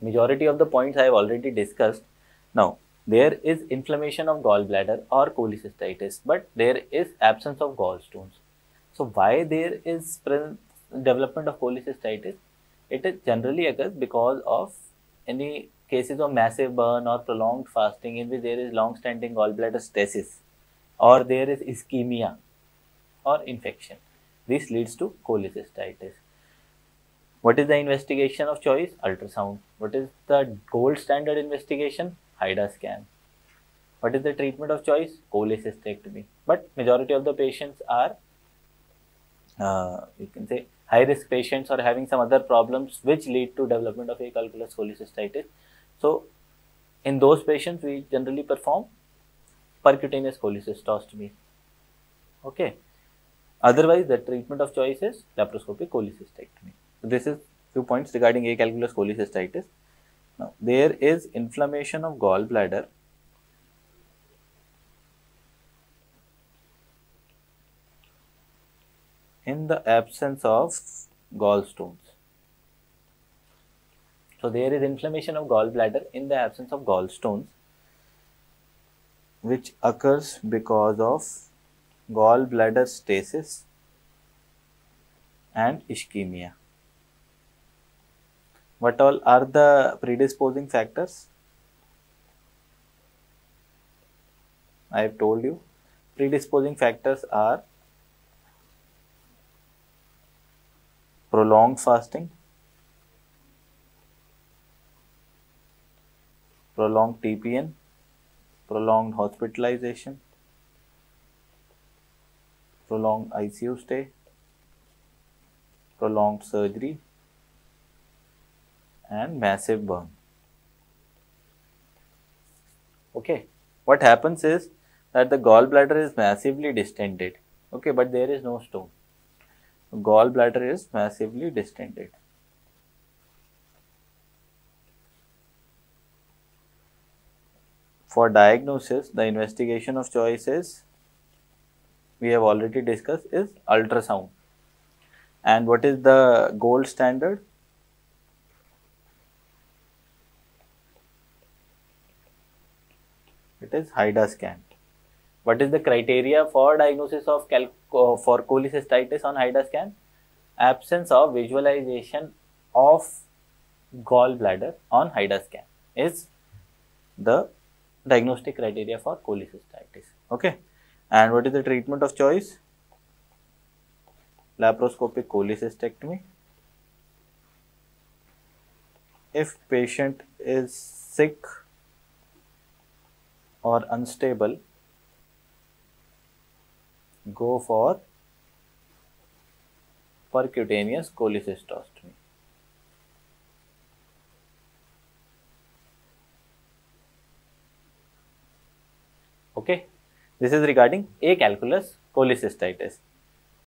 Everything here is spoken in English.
Majority of the points I have already discussed. Now, there is inflammation of gallbladder or cholecystitis, but there is absence of gallstones. So, why there is development of cholecystitis? It is generally occurs because of any cases of massive burn or prolonged fasting in which there is long-standing gallbladder stasis, or there is ischemia or infection. This leads to cholecystitis. What is the investigation of choice? Ultrasound. What is the gold standard investigation? HIDA scan. What is the treatment of choice? Cholecystectomy. But majority of the patients are, you can say, high-risk patients or having some other problems which lead to development of acalculous cholecystitis. So, in those patients, we generally perform percutaneous cholecystostomy. Okay. Otherwise, the treatment of choice is laparoscopic cholecystectomy. So, this is few points regarding acalculous cholecystitis. Now, there is inflammation of gallbladder. In the absence of gallstones. So, there is inflammation of gallbladder in the absence of gallstones, which occurs because of gallbladder stasis and ischemia. What all are the predisposing factors? I have told you. Predisposing factors are prolonged fasting, prolonged TPN, prolonged hospitalization, prolonged ICU stay, prolonged surgery, and massive burn. Okay, what happens is that the gallbladder is massively distended, okay, but there is no stone. Gallbladder is massively distended. For diagnosis, the investigation of choice is, we have already discussed, is ultrasound. And what is the gold standard? It is HIDA scan. What is the criteria for diagnosis of cholecystitis on HIDA scan? Absence of visualization of gallbladder on HIDA scan is the diagnostic criteria for cholecystitis. Okay. And what is the treatment of choice? Laparoscopic cholecystectomy. If patient is sick or unstable, go for percutaneous cholecystostomy. Okay, this is regarding acalculous cholecystitis.